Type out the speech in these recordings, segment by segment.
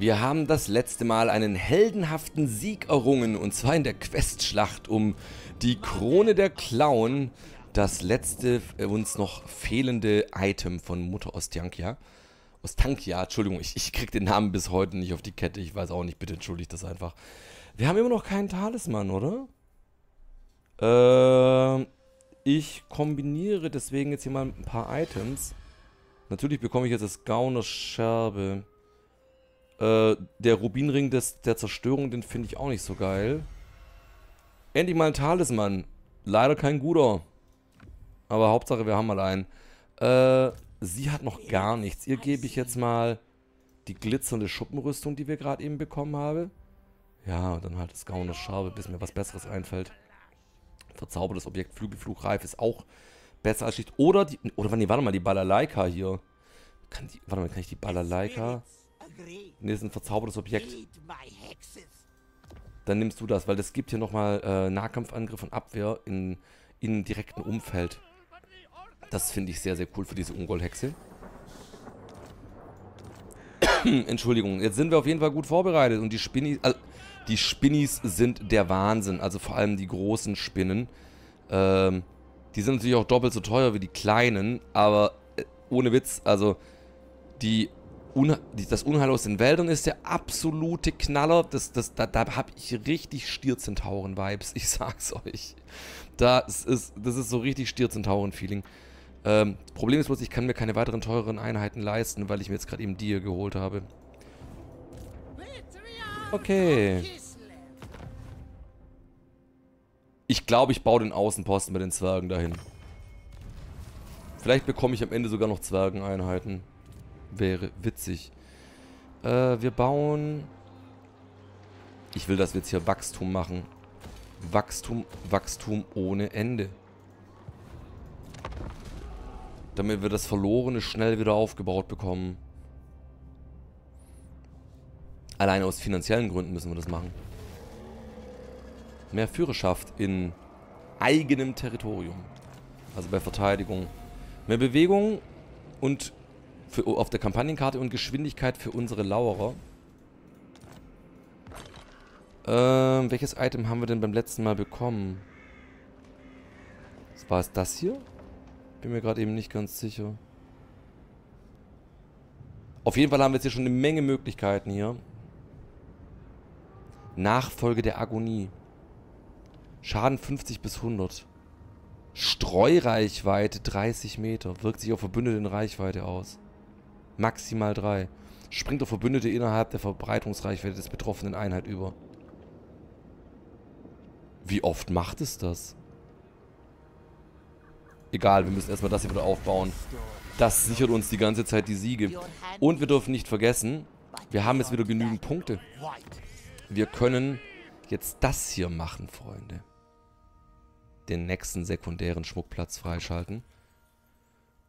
Wir haben das letzte Mal einen heldenhaften Sieg errungen, und zwar in der Questschlacht um die Krone der Klauen, das letzte uns noch fehlende Item von Mutter Ostankya. Ostankya, Entschuldigung, ich kriege den Namen bis heute nicht auf die Kette, ich weiß auch nicht, bitte entschuldigt das einfach. Wir haben immer noch keinen Talisman, oder? Ich kombiniere deswegen jetzt hier mal ein paar Items. Natürlich bekomme ich jetzt das Gauner Scherbe. Der Rubinring der Zerstörung, den finde ich auch nicht so geil. Endlich mal ein Talisman. Leider kein guter. Aber Hauptsache, wir haben mal einen. Sie hat noch gar nichts. Ihr gebe ich jetzt mal die glitzernde Schuppenrüstung, die wir gerade eben bekommen haben. Ja, und dann halt das Gauner Scherbe, bis mir was Besseres einfällt. Verzaubertes Objekt, Flügelflugreif ist auch besser als Schicht. Oder die, nee, warte mal, die Balalaika hier. Warte mal, kann ich die Balalaika... Ne, ist ein verzaubertes Objekt. Dann nimmst du das, weil das gibt hier nochmal Nahkampfangriff und Abwehr in direktem Umfeld. Das finde ich sehr, sehr cool für diese Ungol-Hexe. Entschuldigung, jetzt sind wir auf jeden Fall gut vorbereitet. Und die Spinnis, sind der Wahnsinn. Also vor allem die großen Spinnen. Die sind natürlich auch doppelt so teuer wie die kleinen. Aber ohne Witz, also das Unheil aus den Wäldern ist der absolute Knaller. Da habe ich richtig Stierzentauren-Vibes, ich sag's euch. Das ist so richtig Stierzentauren-Feeling. Problem ist bloß, ich kann mir keine weiteren teureren Einheiten leisten, weil ich mir jetzt gerade eben die hier geholt habe. Okay. Ich glaube, ich baue den Außenposten mit den Zwergen dahin. Vielleicht bekomme ich am Ende sogar noch Zwergeneinheiten. Wäre witzig. Wir bauen... Ich will, dass wir jetzt hier Wachstum machen. Wachstum, Wachstum ohne Ende. Damit wir das Verlorene schnell wieder aufgebaut bekommen. Allein aus finanziellen Gründen müssen wir das machen. Mehr Führerschaft in eigenem Territorium. Also bei Verteidigung. Mehr Bewegung und... auf der Kampagnenkarte und Geschwindigkeit für unsere Lauerer. Welches Item haben wir denn beim letzten Mal bekommen? War es das hier? Bin mir gerade eben nicht ganz sicher. Auf jeden Fall haben wir jetzt hier schon eine Menge Möglichkeiten hier. Nachfolge der Agonie. Schaden 50 bis 100. Streureichweite 30 Meter. Wirkt sich auf Verbündete in Reichweite aus. Maximal 3. Springt auf Verbündete innerhalb der Verbreitungsreichweite des betroffenen Einheit über. Wie oft macht es das? Egal, wir müssen erstmal das hier wieder aufbauen. Das sichert uns die ganze Zeit die Siege. Und wir dürfen nicht vergessen, wir haben jetzt wieder genügend Punkte. Wir können jetzt das hier machen, Freunde. Den nächsten sekundären Schmuckplatz freischalten.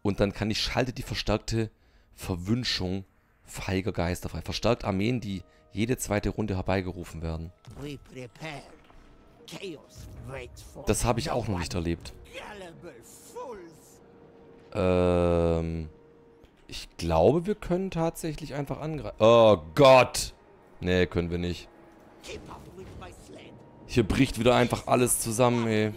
Und dann kann ich, schalte die verstärkte Verwünschung feiger Geister frei. Verstärkt Armeen, die jede zweite Runde herbeigerufen werden. Das habe ich auch noch nicht erlebt. Ich glaube, wir können tatsächlich einfach angreifen. Oh Gott! Nee, können wir nicht. Hier bricht wieder einfach alles zusammen, ey.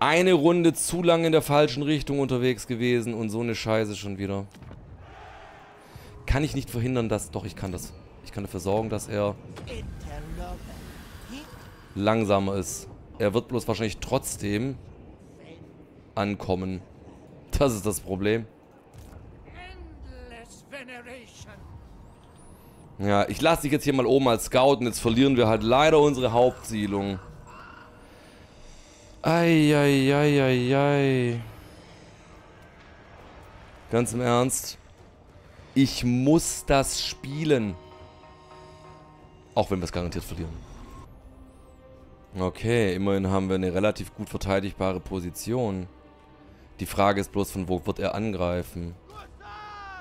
Eine Runde zu lang in der falschen Richtung unterwegs gewesen und so eine Scheiße schon wieder. Kann ich nicht verhindern, dass... Doch, ich kann das. Ich kann dafür sorgen, dass er langsamer ist. Er wird bloß wahrscheinlich trotzdem ankommen. Das ist das Problem. Ja, ich lasse dich jetzt hier mal oben als Scout und jetzt verlieren wir halt leider unsere Hauptsiedlung. Eieieiei. Ganz im Ernst. Ich muss das spielen. Auch wenn wir es garantiert verlieren. Okay, immerhin haben wir eine relativ gut verteidigbare Position. Die Frage ist bloß, von wo wird er angreifen?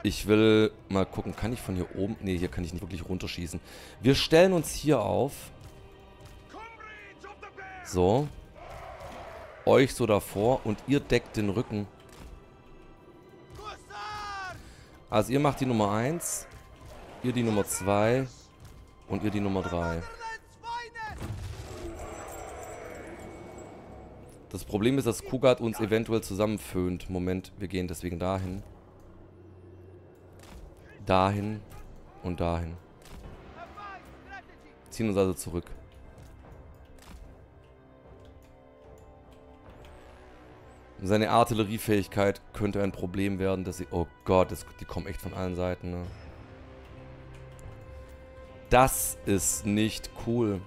Ich will mal gucken, kann ich von hier oben... Ne, hier kann ich nicht wirklich runterschießen. Wir stellen uns hier auf. So. Euch so davor und ihr deckt den Rücken. Also ihr macht die Nummer 1, ihr die Nummer 2 und ihr die Nummer 3. Das Problem ist, dass Kugath uns eventuell zusammenföhnt. Moment, wir gehen deswegen dahin. Dahin und dahin. Ziehen uns also zurück. Seine Artilleriefähigkeit könnte ein Problem werden, dass sie... Oh Gott, die kommen echt von allen Seiten, ne? Das ist nicht cool.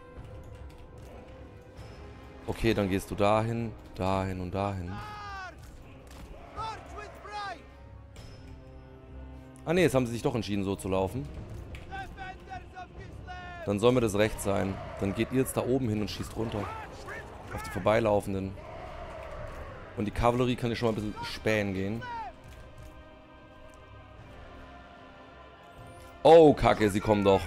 Okay, dann gehst du dahin, dahin und dahin. Ah ne, jetzt haben sie sich doch entschieden, so zu laufen. Dann soll mir das recht sein. Dann geht ihr jetzt da oben hin und schießt runter. Auf die Vorbeilaufenden. Und die Kavallerie kann hier schon mal ein bisschen spähen gehen. Oh, Kacke, sie kommen doch.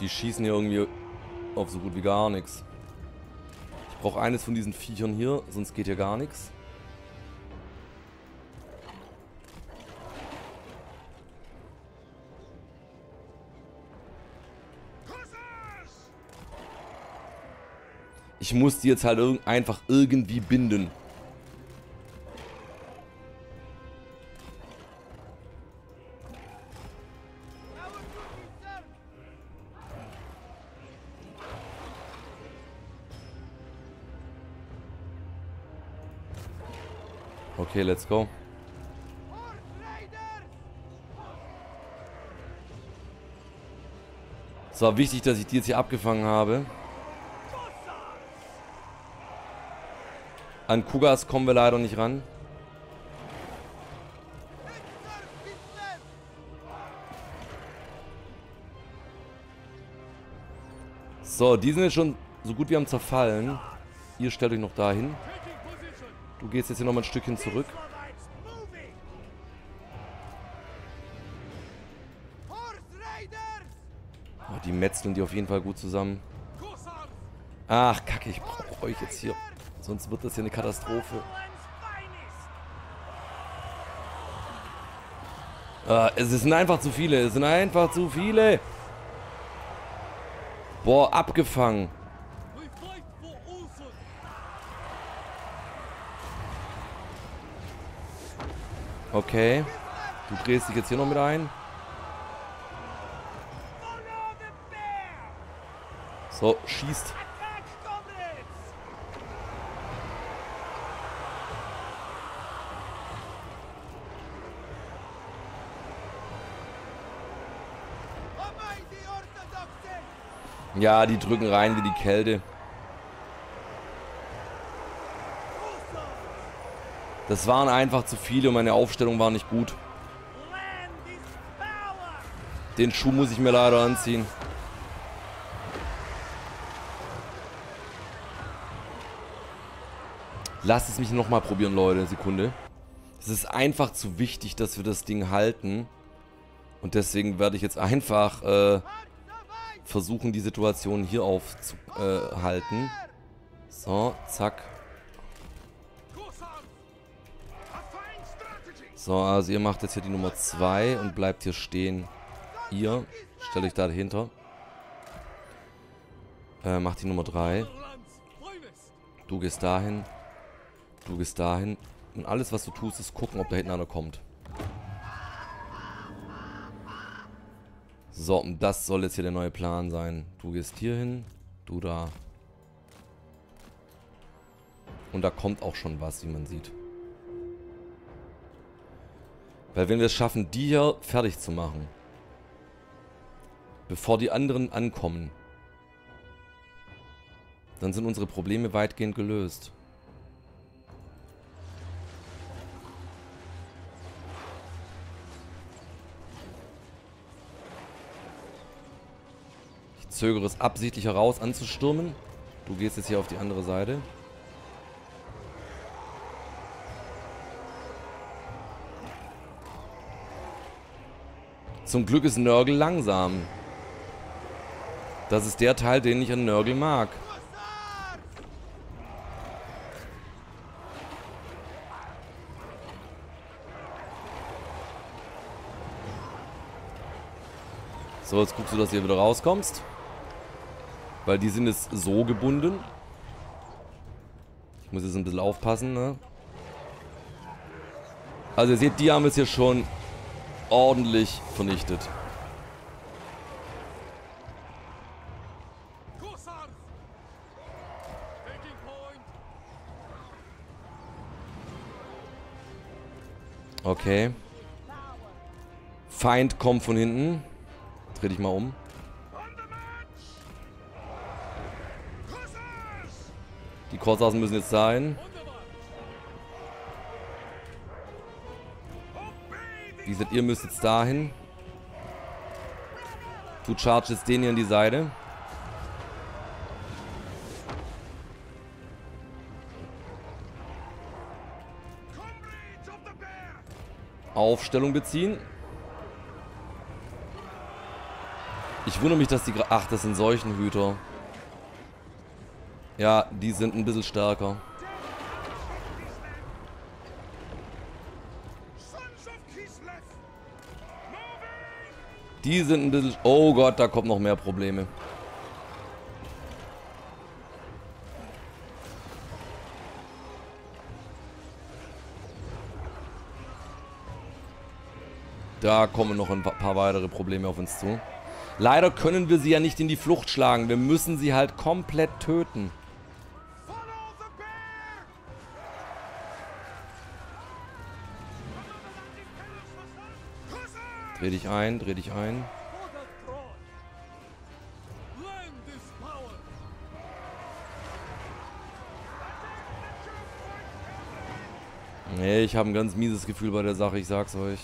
Die schießen hier irgendwie auf so gut wie gar nichts. Ich brauche eines von diesen Viechern hier, sonst geht hier gar nichts. Ich muss die jetzt halt einfach irgendwie binden. Okay, let's go. Es war wichtig, dass ich die jetzt hier abgefangen habe. An Kugath kommen wir leider nicht ran. So, die sind jetzt schon so gut wie am Zerfallen. Ihr stellt euch noch dahin. Du gehst jetzt hier nochmal ein Stückchen zurück. Oh, die metzeln die auf jeden Fall gut zusammen. Ach, Kacke, ich brauche euch jetzt hier. Sonst wird das hier eine Katastrophe. Es sind einfach zu viele. Es sind einfach zu viele. Boah, abgefangen. Okay. Du drehst dich jetzt hier noch mit ein. So, schießt. Ja, die drücken rein wie die Kälte. Das waren einfach zu viele und meine Aufstellung war nicht gut. Den Schuh muss ich mir leider anziehen. Lasst es mich nochmal probieren, Leute. Sekunde. Es ist einfach zu wichtig, dass wir das Ding halten. Und deswegen werde ich jetzt einfach... versuchen, die Situation hier aufzuhalten. So, zack. So, also ihr macht jetzt hier die Nummer 2 und bleibt hier stehen. Ihr, stelle ich da dahinter. Macht die Nummer 3. Du gehst dahin. Du gehst dahin. Und alles, was du tust, ist gucken, ob da hinten einer kommt. So, und das soll jetzt hier der neue Plan sein. Du gehst hier hin, du da. Und da kommt auch schon was, wie man sieht. Weil wenn wir es schaffen, die hier fertig zu machen, bevor die anderen ankommen, dann sind unsere Probleme weitgehend gelöst. Zögere es absichtlich heraus anzustürmen. Du gehst jetzt hier auf die andere Seite. Zum Glück ist Nurgle langsam. Das ist der Teil, den ich an Nurgle mag. So, jetzt guckst du, dass du hier wieder rauskommst. Weil die sind jetzt so gebunden. Ich muss jetzt ein bisschen aufpassen, ne? Also ihr seht, die haben es hier schon ordentlich vernichtet. Okay. Feind kommt von hinten. Dreh dich mal um. Die Korsars müssen jetzt sein. Wie gesagt, ihr müsst jetzt dahin. Du chargest jetzt den hier an die Seite. Aufstellung beziehen. Ich wundere mich, dass die... Ach, das sind Seuchenhüter. Ja, die sind ein bisschen stärker. Die sind ein bisschen... Oh Gott, da kommen noch mehr Probleme. Da kommen noch ein paar weitere Probleme auf uns zu. Leider können wir sie ja nicht in die Flucht schlagen. Wir müssen sie halt komplett töten. Dreh dich ein, dreh dich ein. Nee, ich habe ein ganz mieses Gefühl bei der Sache, ich sag's euch.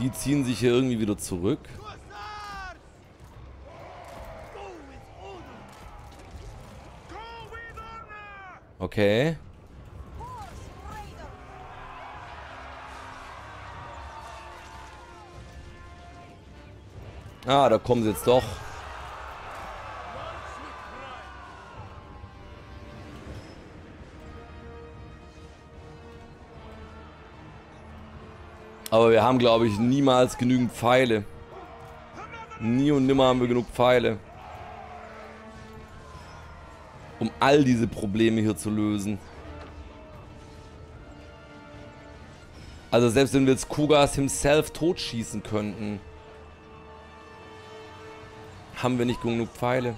Die ziehen sich hier irgendwie wieder zurück. Okay. Ah, da kommen sie jetzt doch. Aber wir haben, glaube ich, niemals genügend Pfeile. Nie und nimmer haben wir genug Pfeile, um all diese Probleme hier zu lösen. Also selbst wenn wir jetzt Kugath himself totschießen könnten, haben wir nicht genug Pfeile.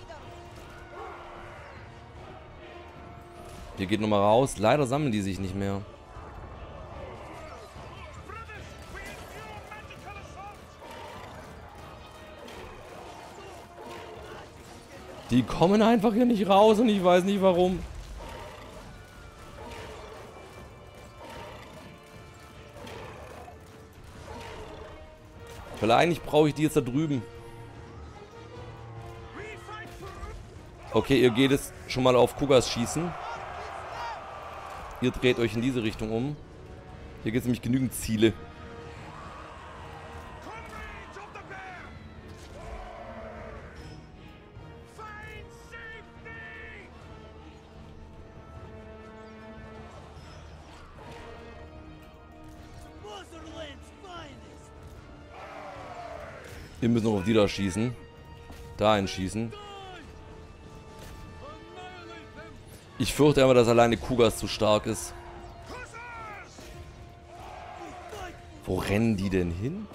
Hier geht nochmal raus. Leider sammeln die sich nicht mehr. Die kommen einfach hier nicht raus und ich weiß nicht warum. Weil eigentlich brauche ich die jetzt da drüben. Okay, ihr geht jetzt schon mal auf Kugath schießen. Ihr dreht euch in diese Richtung um. Hier gibt es nämlich genügend Ziele. Wir müssen noch auf die da schießen. Da einschießen. Ich fürchte aber, dass alleine Kugath zu stark ist. Wo rennen die denn hin?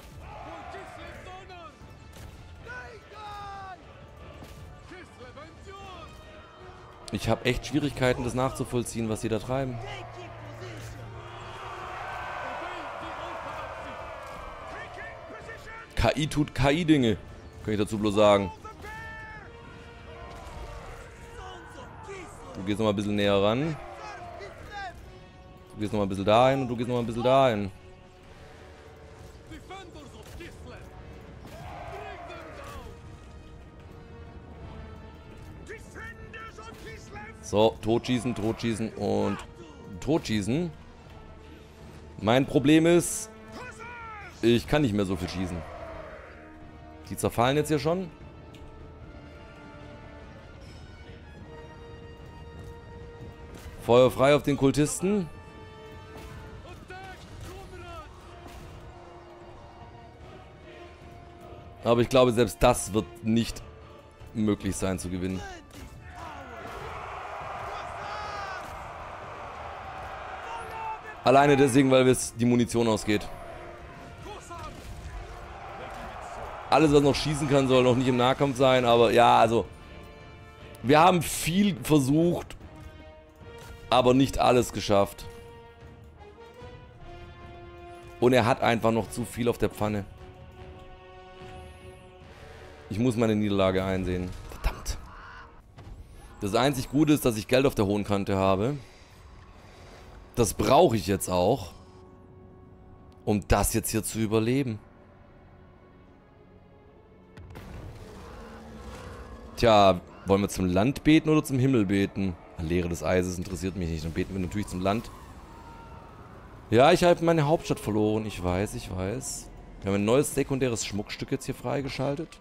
Ich habe echt Schwierigkeiten, das nachzuvollziehen, was die da treiben. KI tut KI-Dinge, kann ich dazu bloß sagen. Du gehst nochmal ein bisschen näher ran. Du gehst nochmal ein bisschen dahin und du gehst nochmal ein bisschen dahin. So, totschießen, totschießen und totschießen. Mein Problem ist, ich kann nicht mehr so viel schießen. Die zerfallen jetzt hier schon. Feuer frei auf den Kultisten. Aber ich glaube, selbst das wird nicht möglich sein zu gewinnen. Alleine deswegen, weil die Munition ausgeht. Alles, was noch schießen kann, soll noch nicht im Nahkampf sein. Aber ja, also wir haben viel versucht, aber nicht alles geschafft. Und er hat einfach noch zu viel auf der Pfanne. Ich muss meine Niederlage einsehen. Verdammt. Das einzig Gute ist, dass ich Geld auf der hohen Kante habe. Das brauche ich jetzt auch, um das jetzt hier zu überleben. Tja, wollen wir zum Land beten oder zum Himmel beten? Leere des Eises interessiert mich nicht. Dann beten wir natürlich zum Land. Ja, ich habe meine Hauptstadt verloren. Ich weiß, ich weiß. Wir haben ein neues sekundäres Schmuckstück jetzt hier freigeschaltet.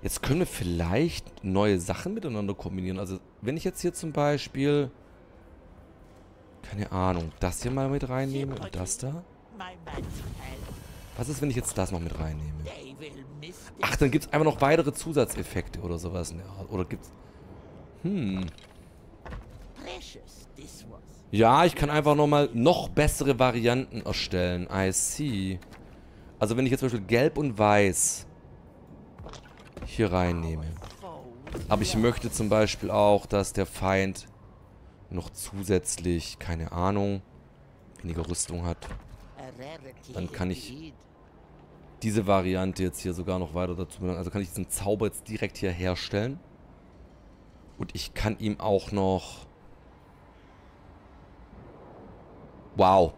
Jetzt können wir vielleicht neue Sachen miteinander kombinieren. Also, wenn ich jetzt hier zum Beispiel, keine Ahnung, das hier mal mit reinnehme und das da. Was ist, wenn ich jetzt das noch mit reinnehme? Ach, dann gibt es einfach noch weitere Zusatzeffekte oder sowas in der Art. Oder gibt's... Ja, ich kann einfach nochmal noch bessere Varianten erstellen. I see. Also wenn ich jetzt zum Beispiel Gelb und Weiß hier reinnehme. Aber ich möchte zum Beispiel auch, dass der Feind noch zusätzlich, keine Ahnung, weniger Rüstung hat. Dann kann ich diese Variante jetzt hier sogar noch weiter dazu benutzen. Also kann ich diesen Zauber jetzt direkt hier herstellen. Und ich kann ihm auch noch... Wow.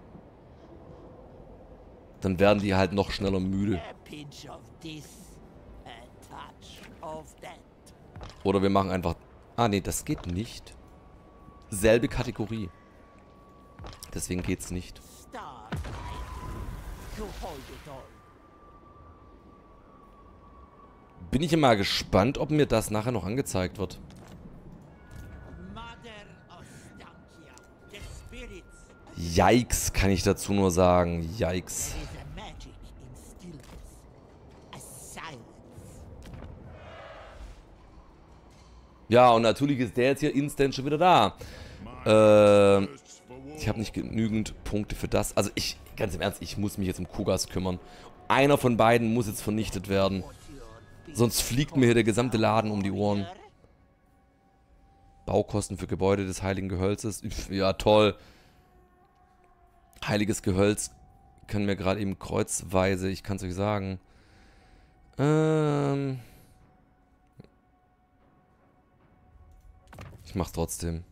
Dann werden die halt noch schneller müde. Oder wir machen einfach... Ah, nee, das geht nicht. Selbe Kategorie. Deswegen geht's nicht. Bin ich ja mal gespannt, ob mir das nachher noch angezeigt wird. Yikes, kann ich dazu nur sagen. Yikes. Ja, und natürlich ist der jetzt hier instant schon wieder da. Ich habe nicht genügend Punkte für das. Also ich, ganz im Ernst, ich muss mich jetzt um Kugath kümmern. Einer von beiden muss jetzt vernichtet werden. Sonst fliegt mir hier der gesamte Laden um die Ohren. Baukosten für Gebäude des Heiligen Gehölzes. Ja, toll. Heiliges Gehölz können wir gerade eben kreuzweise, ich kann es euch sagen. Ich mach's trotzdem.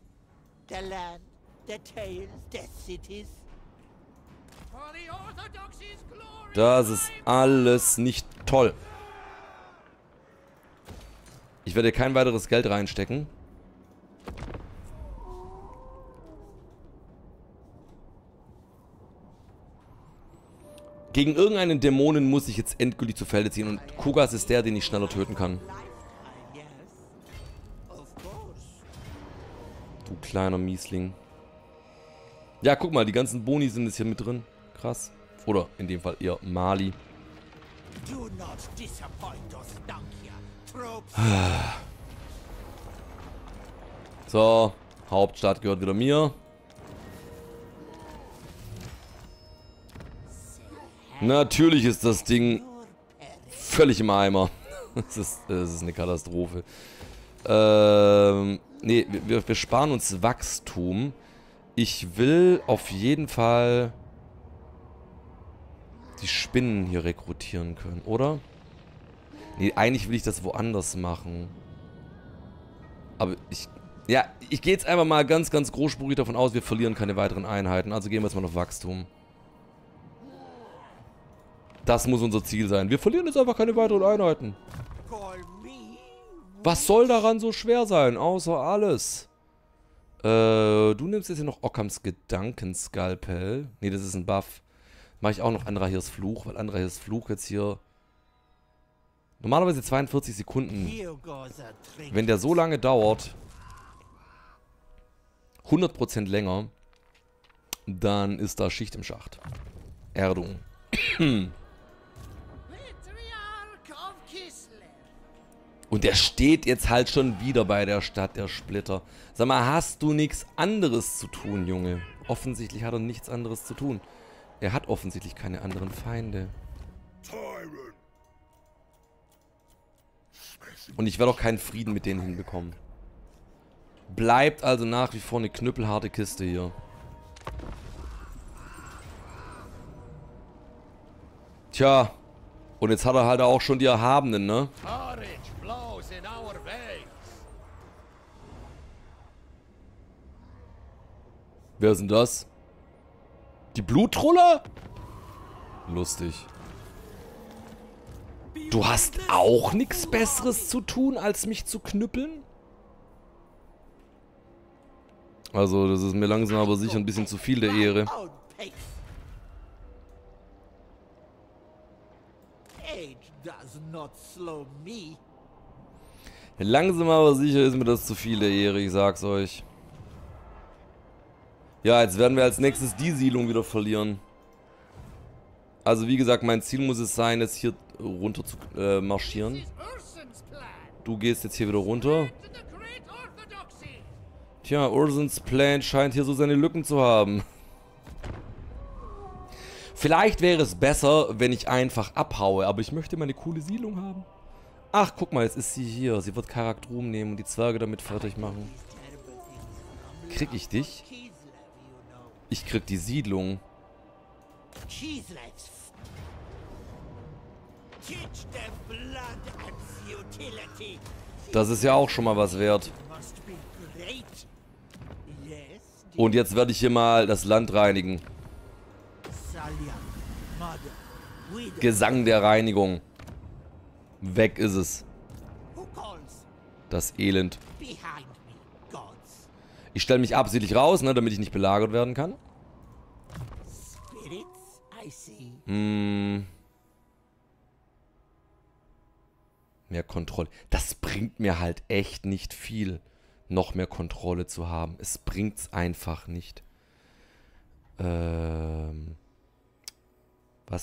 Das ist alles nicht toll. Ich werde kein weiteres Geld reinstecken. Gegen irgendeinen Dämonen muss ich jetzt endgültig zu Felde ziehen. Und Kugath ist der, den ich schneller töten kann. Du kleiner Miesling. Ja, guck mal, die ganzen Boni sind jetzt hier mit drin. Krass. Oder in dem Fall eher Mali. So, Hauptstadt gehört wieder mir. Natürlich ist das Ding völlig im Eimer. Das ist eine Katastrophe. Nee, wir sparen uns Wachstum. Ich will auf jeden Fall die Spinnen hier rekrutieren können, oder? Nee, eigentlich will ich das woanders machen. Aber ich... Ja, ich gehe jetzt einfach mal ganz, ganz großspurig davon aus, wir verlieren keine weiteren Einheiten. Also gehen wir jetzt mal auf Wachstum. Das muss unser Ziel sein. Wir verlieren jetzt einfach keine weiteren Einheiten. Was soll daran so schwer sein? Außer alles. Du nimmst jetzt hier noch Occams Gedankenskalpel. Ne, das ist ein Buff. Mache ich auch noch Andrahirs Fluch, weil Andrahirs Fluch jetzt hier... Normalerweise 42 Sekunden. Wenn der so lange dauert, 100% länger, dann ist da Schicht im Schacht. Erdung. Und der steht jetzt halt schon wieder bei der Stadt der Splitter. Sag mal, hast du nichts anderes zu tun, Junge? Offensichtlich hat er nichts anderes zu tun. Er hat offensichtlich keine anderen Feinde. Und ich werde auch keinen Frieden mit denen hinbekommen. Bleibt also nach wie vor eine knüppelharte Kiste hier. Tja. Und jetzt hat er halt auch schon die Erhabenen, ne? Wer ist denn das? Die Bluttrolle? Lustig. Du hast auch nichts Besseres zu tun, als mich zu knüppeln? Also, das ist mir langsam aber sicher ein bisschen zu viel der Ehre. Langsam aber sicher ist mir das zu viel der Ehre, ich sag's euch. Ja, jetzt werden wir als nächstes die Siedlung wieder verlieren. Also wie gesagt, mein Ziel muss es sein, jetzt hier runter zu marschieren. Du gehst jetzt hier wieder runter. Tja, Ursons Plan scheint hier so seine Lücken zu haben. Vielleicht wäre es besser, wenn ich einfach abhaue, aber ich möchte meine coole Siedlung haben. Ach, guck mal, jetzt ist sie hier. Sie wird Karakterum nehmen und die Zwerge damit fertig machen. Krieg ich dich? Ich krieg die Siedlung. Das ist ja auch schon mal was wert. Und jetzt werde ich hier mal das Land reinigen. Gesang der Reinigung. Weg ist es. Das Elend. Ich stelle mich absichtlich raus, ne, damit ich nicht belagert werden kann. Hm. Mehr Kontrolle. Das bringt mir halt echt nicht viel, noch mehr Kontrolle zu haben. Es bringt's einfach nicht. Was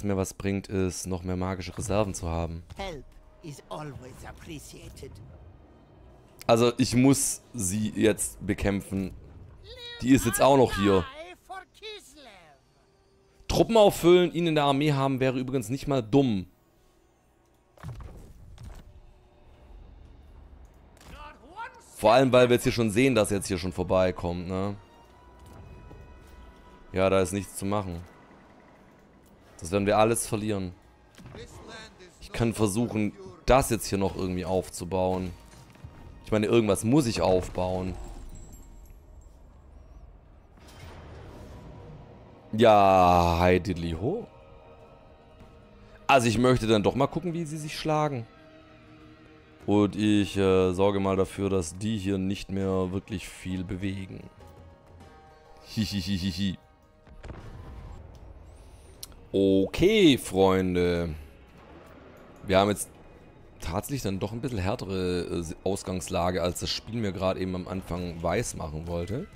mir was bringt, ist, noch mehr magische Reserven zu haben. Also, ich muss sie jetzt bekämpfen. Die ist jetzt auch noch hier. Truppen auffüllen, ihn in der Armee haben, wäre übrigens nicht mal dumm. Vor allem, weil wir jetzt hier schon sehen, dass er jetzt hier schon vorbeikommt, ne? Ja, da ist nichts zu machen. Das werden wir alles verlieren. Ich kann versuchen, das jetzt hier noch irgendwie aufzubauen. Ich meine, irgendwas muss ich aufbauen. Ja, hi diddly ho. Also ich möchte dann doch mal gucken, wie sie sich schlagen. Und ich sorge mal dafür, dass die hier nicht mehr wirklich viel bewegen. Hihihihihi. Okay, Freunde. Wir haben jetzt tatsächlich dann doch ein bisschen härtere Ausgangslage, als das Spiel mir gerade eben am Anfang weiß machen wollte.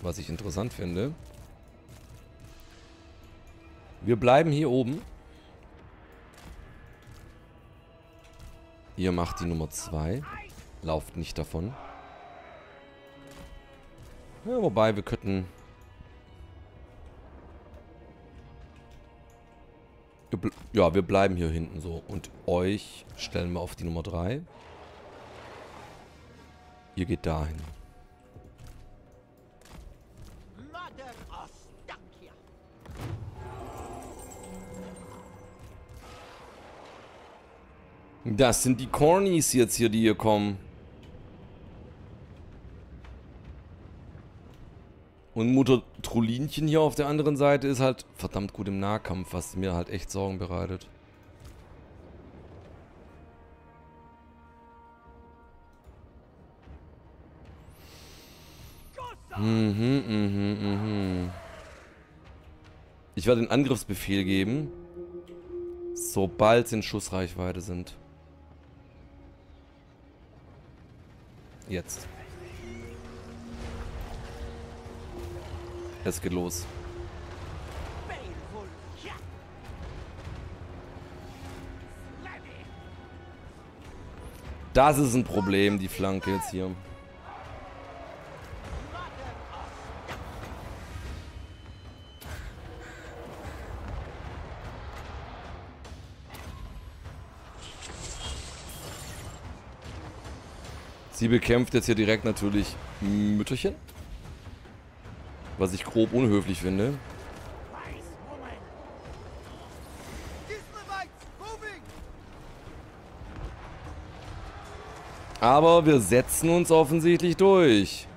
Was ich interessant finde. Wir bleiben hier oben. Ihr macht die Nummer 2. Lauft nicht davon. Ja, wobei, wir könnten... Ja, wir bleiben hier hinten so. Und euch stellen wir auf die Nummer 3. Ihr geht dahin. Das sind die Cornies jetzt hier, die hier kommen. Und Mutter Trollinchen hier auf der anderen Seite ist halt verdammt gut im Nahkampf, was mir halt echt Sorgen bereitet. Ich werde den Angriffsbefehl geben, sobald sie in Schussreichweite sind. Jetzt. Es geht los. Das ist ein Problem, die Flanke jetzt hier. Sie bekämpft jetzt hier direkt natürlich Mütterchen. Was ich grob unhöflich finde. Aber wir setzen uns offensichtlich durch.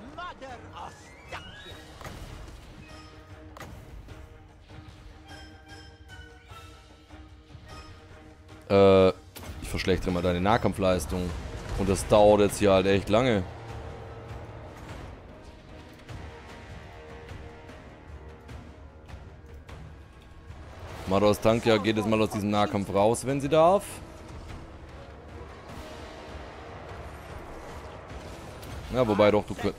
Ich verschlechtere mal deine Nahkampfleistung. Und das dauert jetzt hier halt echt lange. Mutter Ostankya geht jetzt mal aus diesem Nahkampf raus, wenn sie darf. Ja, wobei doch, du könntest.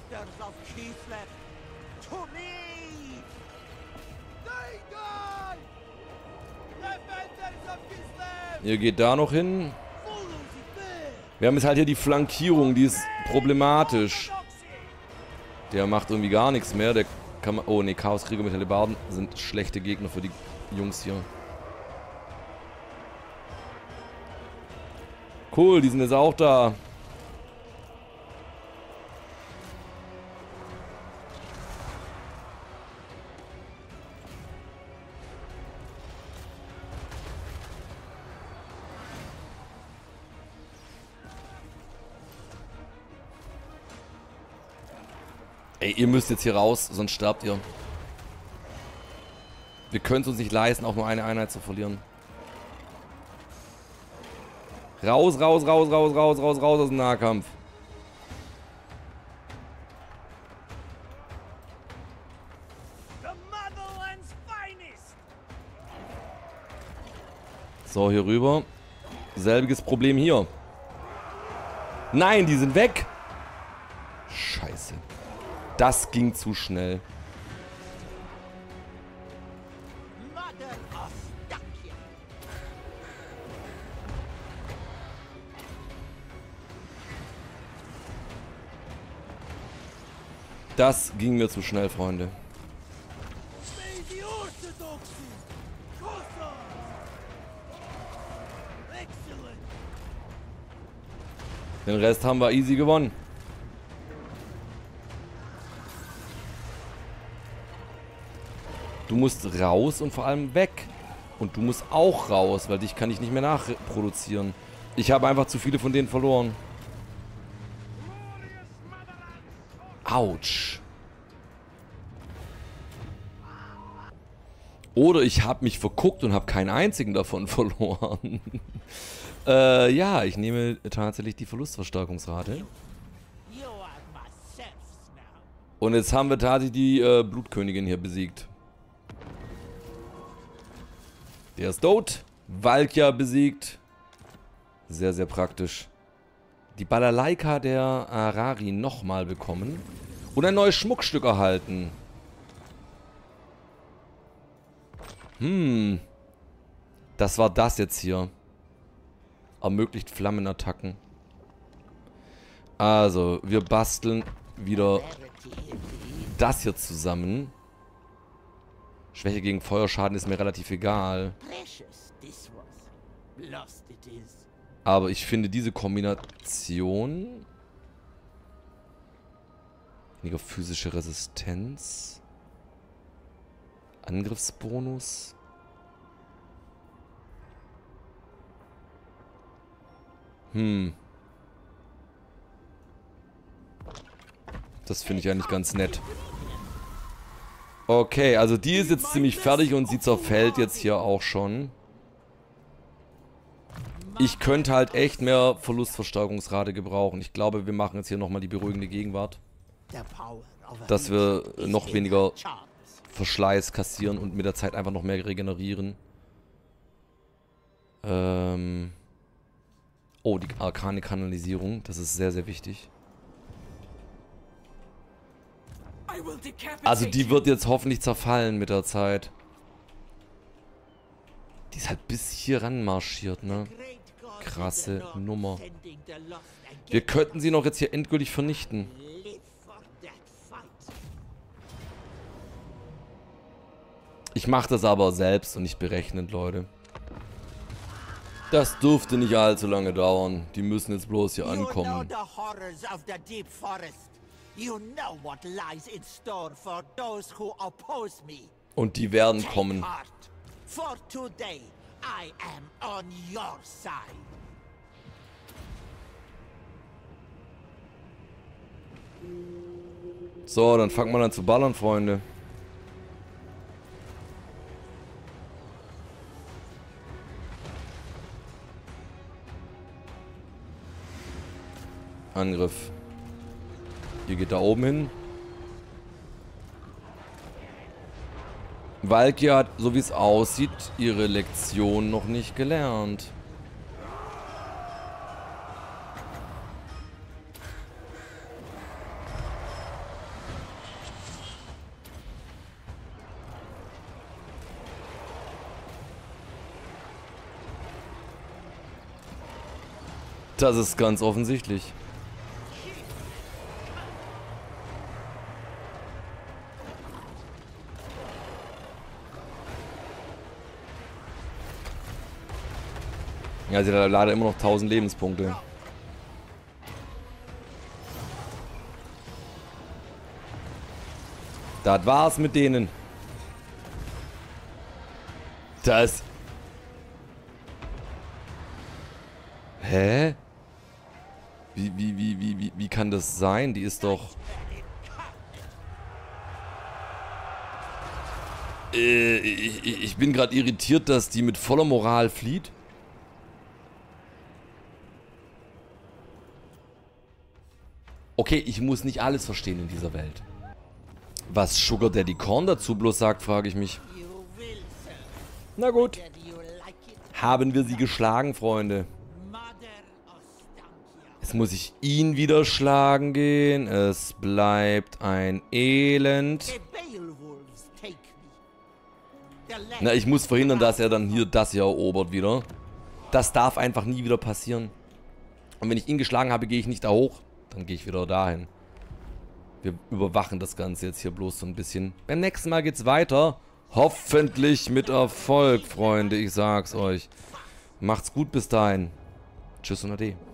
Ihr geht da noch hin. Wir haben jetzt halt hier die Flankierung, die ist problematisch. Der macht irgendwie gar nichts mehr. Der kann man. Oh ne, Chaoskrieger mit Hellebarden sind schlechte Gegner für die Jungs hier. Cool, die sind jetzt auch da. Ey, ihr müsst jetzt hier raus, sonst sterbt ihr. Wir können es uns nicht leisten, auch nur eine Einheit zu verlieren. Raus, raus, raus, raus, raus, raus, raus aus dem Nahkampf. So, hier rüber. Selbiges Problem hier. Nein, die sind weg. Scheiße. Das ging zu schnell. Das ging mir zu schnell, Freunde. Den Rest haben wir easy gewonnen. Du musst raus und vor allem weg. Und du musst auch raus, weil dich kann ich nicht mehr nachproduzieren. Ich habe einfach zu viele von denen verloren. Autsch. Oder ich habe mich verguckt und habe keinen einzigen davon verloren. Ja, ich nehme tatsächlich die Verlustverstärkungsrate. Und jetzt haben wir tatsächlich die Blutkönigin hier besiegt. Der ist tot. Valkia besiegt. Sehr, sehr praktisch. Die Balalaika der Arari nochmal bekommen. Und ein neues Schmuckstück erhalten. Hm. Das war das jetzt hier. Ermöglicht Flammenattacken. Also, wir basteln wieder das hier zusammen. Schwäche gegen Feuerschaden ist mir relativ egal. Aber ich finde diese Kombination... Weniger physische Resistenz. Angriffsbonus. Hm. Das finde ich eigentlich ganz nett. Okay, also die ist jetzt ziemlich fertig und sie zerfällt jetzt hier auch schon. Ich könnte halt echt mehr Verlustverstärkungsrate gebrauchen. Ich glaube, wir machen jetzt hier nochmal die beruhigende Gegenwart. dass wir noch weniger Verschleiß kassieren und mit der Zeit einfach noch mehr regenerieren. Oh, die arkane Kanalisierung, das ist sehr, sehr wichtig. Also die wird jetzt hoffentlich zerfallen mit der Zeit. Die ist halt bis hier ran marschiert, ne? Krasse Nummer. Wir könnten sie noch jetzt hier endgültig vernichten. Ich mache das aber selbst und nicht berechnend, Leute. Das dürfte nicht allzu lange dauern. Die müssen jetzt bloß hier ankommen. Und die werden kommen. So, dann fangen wir an zu ballern, Freunde. Angriff. Ihr geht da oben hin. Valkia hat, so wie es aussieht, ihre Lektion noch nicht gelernt. Das ist ganz offensichtlich. Ja, sie hat leider immer noch 1000 Lebenspunkte. Das war's mit denen. Das. Hä? Wie kann das sein? Die ist doch. Ich bin gerade irritiert, dass die mit voller Moral flieht. Okay, ich muss nicht alles verstehen in dieser Welt. Was Sugar Daddy Korn dazu bloß sagt, frage ich mich. Na gut. Haben wir sie geschlagen, Freunde? Jetzt muss ich ihn wieder schlagen gehen. Es bleibt ein Elend. Na, ich muss verhindern, dass er dann hier das hier erobert wieder. Das darf einfach nie wieder passieren. Und wenn ich ihn geschlagen habe, gehe ich nicht da hoch. Dann gehe ich wieder dahin. Wir überwachen das Ganze jetzt hier bloß so ein bisschen. Beim nächsten Mal geht's weiter. Hoffentlich mit Erfolg, Freunde. Ich sag's euch. Macht's gut bis dahin. Tschüss und Ade.